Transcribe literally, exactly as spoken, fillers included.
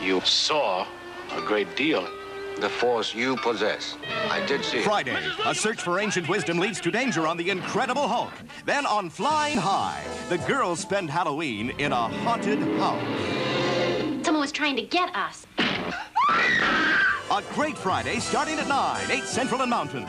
You saw a great deal. The force you possess. I did see it. Friday, a search for ancient wisdom leads to danger on The Incredible Hulk. Then on Flying High, the girls spend Halloween in a haunted house. Someone was trying to get us. A Great Friday starting at nine, eight Central and Mountain.